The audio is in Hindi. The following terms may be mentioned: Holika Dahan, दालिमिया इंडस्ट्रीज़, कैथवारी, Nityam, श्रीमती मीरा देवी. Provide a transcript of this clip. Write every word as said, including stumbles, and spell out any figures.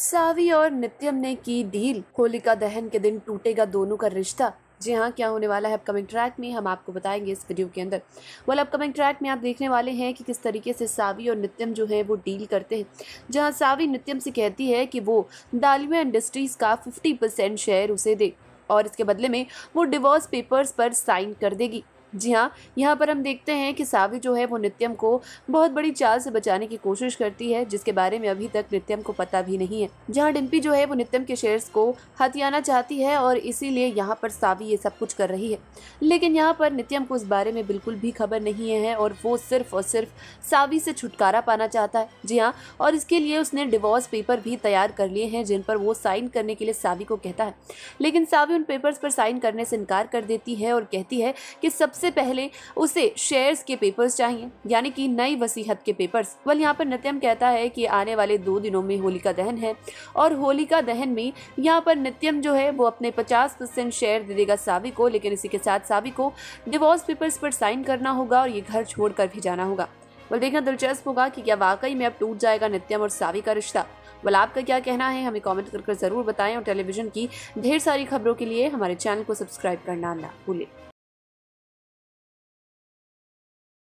सावी और नित्यम ने की डील, होलिका दहन के दिन टूटेगा दोनों का रिश्ता। जी हाँ, क्या होने वाला है अपकमिंग ट्रैक में हम आपको बताएंगे इस वीडियो के अंदर। वाला अपकमिंग ट्रैक में आप देखने वाले हैं कि किस तरीके से सावी और नित्यम जो है वो डील करते हैं, जहाँ सावी नित्यम से कहती है कि वो दालिमिया इंडस्ट्रीज़ का फिफ्टी परसेंट शेयर उसे दे और इसके बदले में वो डिवोर्स पेपर्स पर साइन कर देगी। जी हाँ, यहाँ पर हम देखते हैं कि सावी जो है वो नित्यम को बहुत बड़ी चाल से बचाने की कोशिश करती है, जिसके बारे में अभी तक नित्यम को पता भी नहीं है। जहाँ डिम्पी जो है वो नित्यम के शेयर्स को हथियाना चाहती है और इसीलिए यहाँ पर सावी ये सब कुछ कर रही है, लेकिन यहाँ पर नित्यम को इस बारे में बिल्कुल भी खबर नहीं है और वो सिर्फ और सिर्फ सावी से छुटकारा पाना चाहता है। जी हाँ, और इसके लिए उसने डिवोर्स पेपर भी तैयार कर लिए हैं, जिन पर वो साइन करने के लिए सावी को कहता है, लेकिन सावी उन पेपर्स पर साइन करने से इनकार कर देती है और कहती है कि सब सबसे पहले उसे शेयर्स के पेपर्स चाहिए, यानी कि नई वसीहत के पेपर्स। वल यहाँ पर नित्यम कहता है कि आने वाले दो दिनों में होलिका दहन है और होलिका दहन में यहाँ पर नित्यम जो है वो अपने पचास परसेंट शेयर दे देगा सावी को, लेकिन इसी के साथ सावी को डिवोर्स पेपर्स पर साइन करना होगा और ये घर छोड़कर भी जाना होगा। वल देखना दिलचस्प होगा कि क्या वाकई में अब टूट जाएगा नित्यम और सावी का रिश्ता। वल आपका क्या कहना है हमें कॉमेंट करके जरूर बताएं और टेलीविजन की ढेर सारी खबरों के लिए हमारे चैनल को सब्सक्राइब करना ना भूलें।